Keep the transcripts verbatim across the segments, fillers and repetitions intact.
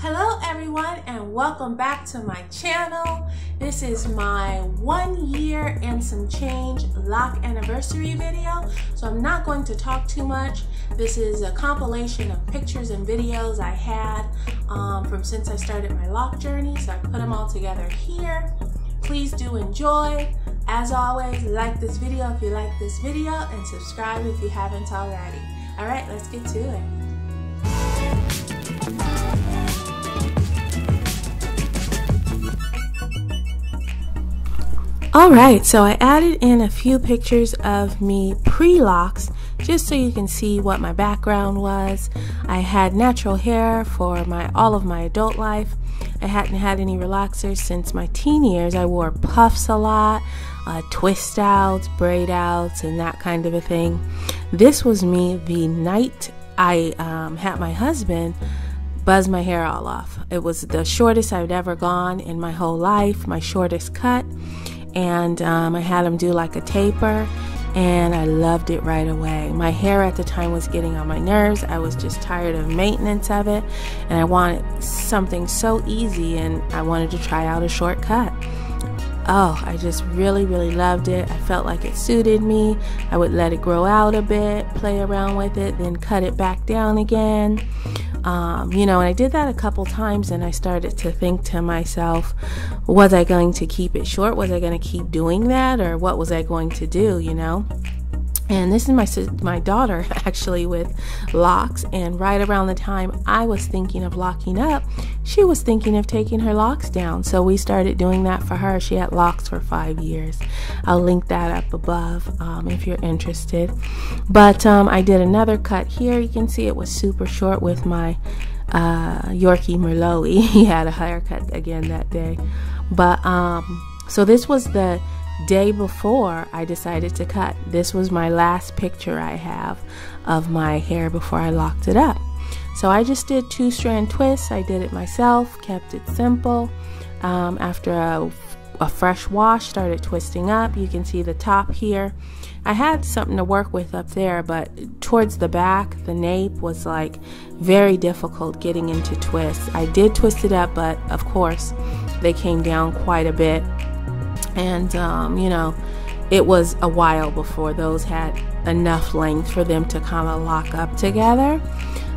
Hello everyone, and welcome back to my channel. This is my one year and some change lock anniversary video, so I'm not going to talk too much. This is a compilation of pictures and videos I had um, from since I started my lock journey, so I put them all together here. Please do enjoy. As always, like this video if you like this video and subscribe if you haven't already. Alright, let's get to it. Alright, so I added in a few pictures of me pre-locks just so you can see what my background was. I had natural hair for my all of my adult life. I hadn't had any relaxers since my teen years. I wore puffs a lot, uh, twist outs, braid outs, and that kind of a thing. This was me the night I um, had my husband buzz my hair all off. It was the shortest I'd ever gone in my whole life, my shortest cut. And um, I had him do like a taper, and I loved it right away. My hair at the time was getting on my nerves. I was just tired of maintenance of it, and I wanted something so easy, and I wanted to try out a shortcut. Oh, I just really, really loved it. I felt like it suited me. I would let it grow out a bit, play around with it, then cut it back down again. Um, you know, and I did that a couple times, and I started to think to myself, was I going to keep it short? Was I going to keep doing that? Or what was I going to do, you know? And this is my my daughter, actually, with locks. And right around the time I was thinking of locking up, she was thinking of taking her locks down. So we started doing that for her. She had locks for five years. I'll link that up above um, if you're interested. But um, I did another cut here. You can see it was super short with my uh, Yorkie Merlot. He had a haircut again that day. But um, so this was the day before I decided to cut. This was my last picture I have of my hair before I locked it up. So I just did two strand twists. I did it myself, kept it simple. Um, after a, a fresh wash, started twisting up. You can see the top here. I had something to work with up there, but towards the back, the nape was like very difficult getting into twists. I did twist it up, but of course they came down quite a bit. And, um, you know, it was a while before those had enough length for them to kind of lock up together.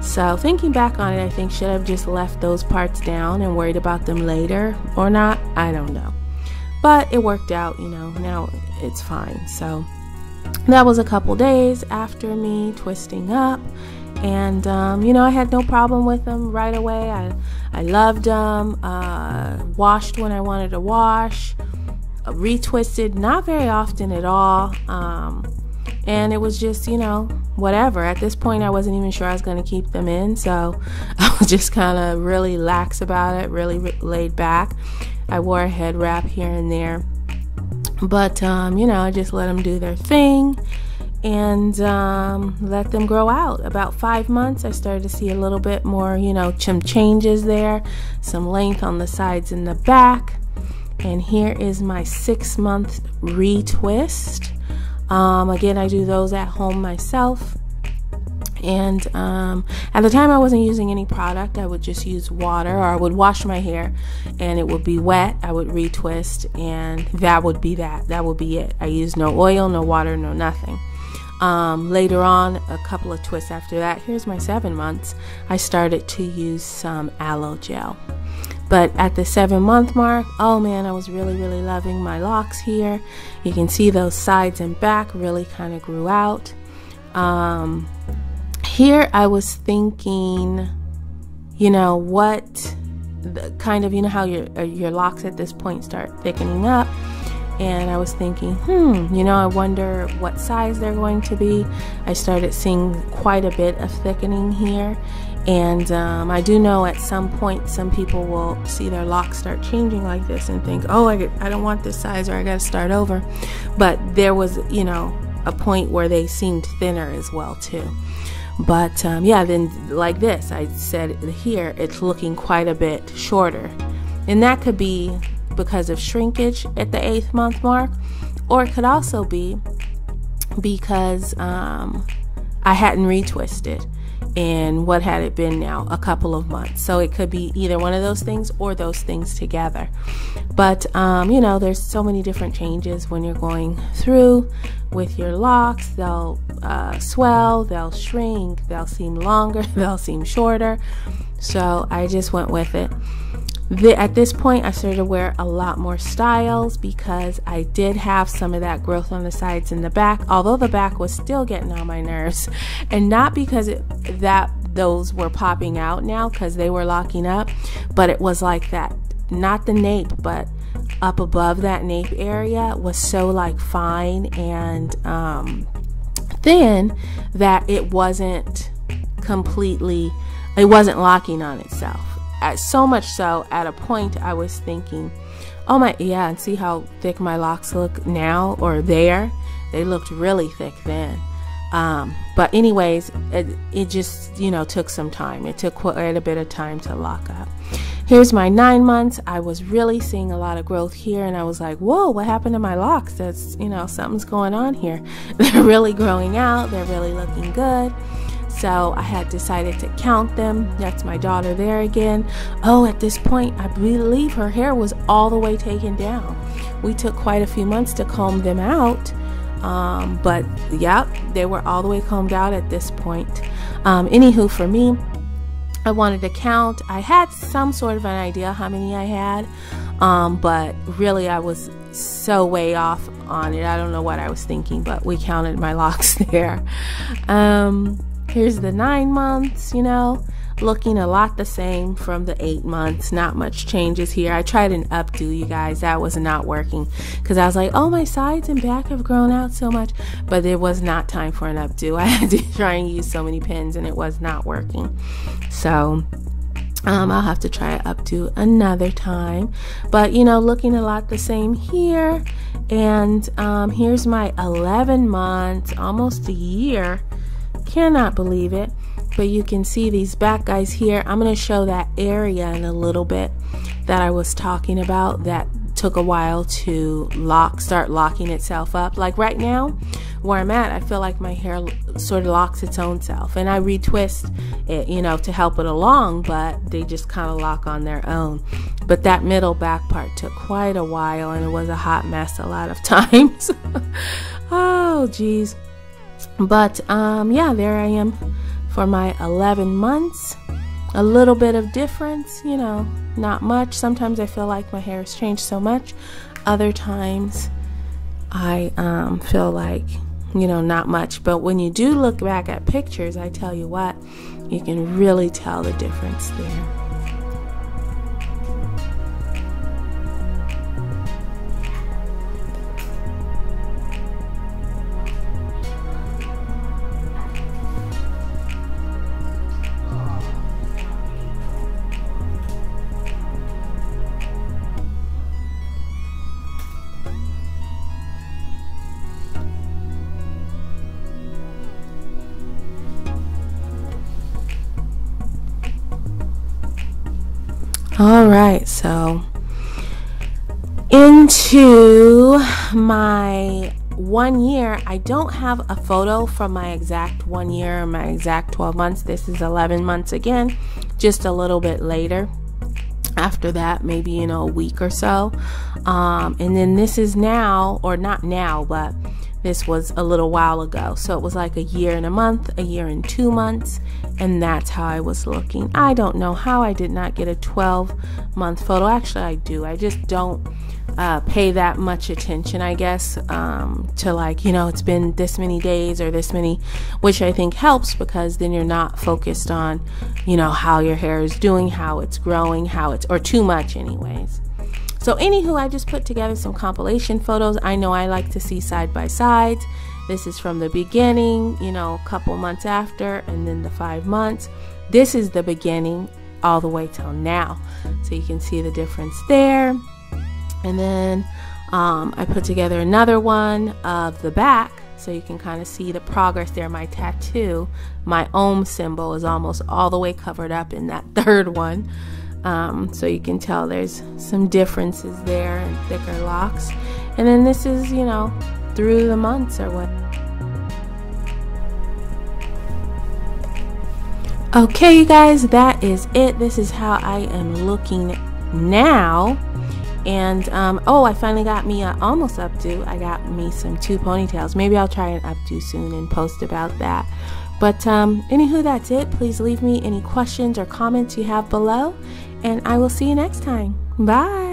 So thinking back on it, I think should I have just left those parts down and worried about them later or not? I don't know. But it worked out, you know, now it's fine. So that was a couple days after me twisting up. And, um, you know, I had no problem with them right away. I, I loved them, uh, washed when I wanted to wash. Retwisted not very often at all, um, and it was just, you know, whatever. At this point I wasn't even sure I was going to keep them in, so I was just kind of really lax about it, really laid back. I wore a head wrap here and there, but um, you know, I just let them do their thing and um, let them grow out. About five months I started to see a little bit more, you know, some changes there, some length on the sides and the back. And here is my six month retwist. Um, again, I do those at home myself. And um, at the time I wasn't using any product. I would just use water, or I would wash my hair and it would be wet. I would retwist and that would be that. That would be it. I used no oil, no water, no nothing. Um, later on, a couple of twists after that, here's my seven months, I started to use some aloe gel. But at the seven month mark, oh man, I was really, really loving my locks here. You can see those sides and back really kind of grew out. Um, here I was thinking, you know, what the kind of, you know how your, your locks at this point start thickening up. And I was thinking, hmm, you know, I wonder what size they're going to be. I started seeing quite a bit of thickening here. And um, I do know at some point some people will see their locks start changing like this and think, oh, I, get, I don't want this size, or I gotta start over. But there was, you know, a point where they seemed thinner as well too. But um, yeah, then like this, I said here, it's looking quite a bit shorter. And that could be because of shrinkage at the eighth month mark, or it could also be because um, I hadn't retwisted. in what had it been now, a couple of months. So it could be either one of those things or those things together. But, um, you know, there's so many different changes when you're going through with your locks. They'll uh, swell, they'll shrink, they'll seem longer, they'll seem shorter. So I just went with it. The, at this point, I started to wear a lot more styles because I did have some of that growth on the sides and the back, although the back was still getting on my nerves, and not because it, that those were popping out now because they were locking up, but it was like that, not the nape, but up above that nape area was so like fine and um, thin that it wasn't completely, it wasn't locking on itself. At so much so, at a point I was thinking, oh my, yeah, and see how thick my locks look now or there? They looked really thick then. Um, but anyways, it, it just, you know, took some time. It took quite a bit of time to lock up. Here's my nine months. I was really seeing a lot of growth here, and I was like, whoa, what happened to my locks? That's, you know, something's going on here. They're really growing out. They're really looking good. So I had decided to count them. That's my daughter there again. Oh, at this point, I believe her hair was all the way taken down. We took quite a few months to comb them out. Um, but yeah, they were all the way combed out at this point. Um, anywho, for me, I wanted to count. I had some sort of an idea how many I had, um, but really I was so way off on it. I don't know what I was thinking, but we counted my locks there. Um, Here's the nine months, you know, looking a lot the same from the eight months. Not much changes here. I tried an updo, you guys. That was not working because I was like, oh, my sides and back have grown out so much. But it was not time for an updo. I had to try and use so many pins, and it was not working. So um, I'll have to try an updo another time. But, you know, looking a lot the same here. And um, here's my eleven months, almost a year. Cannot believe it, but you can see these back guys here. I'm going to show that area in a little bit that I was talking about that took a while to lock, start locking itself up. Like right now, where I'm at, I feel like my hair sort of locks its own self, and I retwist it, you know, to help it along, but they just kind of lock on their own. But that middle back part took quite a while, and it was a hot mess a lot of times. Oh, geez. But, um, yeah, there I am for my eleven months. A little bit of difference, you know, not much. Sometimes I feel like my hair has changed so much. Other times I um, feel like, you know, not much. But when you do look back at pictures, I tell you what, you can really tell the difference there. All right, so into my one year, I don't have a photo from my exact one year or my exact twelve months. This is eleven months again, just a little bit later. After that, maybe, you know, a week or so. Um, and then this is now, or not now, but this was a little while ago. So it was like a year and a month, a year and two months. And that's how I was looking. I don't know how I did not get a twelve month photo. Actually, I do. I just don't uh, pay that much attention, I guess, um, to like, you know, it's been this many days or this many, which I think helps because then you're not focused on, you know, how your hair is doing, how it's growing, how it's, or too much anyways. So anywho, I just put together some compilation photos. I know I like to see side by sides. This is from the beginning, you know, a couple months after, and then the five months. This is the beginning all the way till now. So you can see the difference there. And then um, I put together another one of the back. So you can kind of see the progress there. My tattoo, my Om symbol is almost all the way covered up in that third one. Um, so you can tell there's some differences there and thicker locks. And then this is, you know, through the months or what. Okay, you guys, that is it. This is how I am looking now. And um oh, I finally got me a almost updo. I got me some two ponytails. Maybe I'll try an updo soon and post about that. But um anywho, that's it. Please leave me any questions or comments you have below, and I will see you next time. Bye.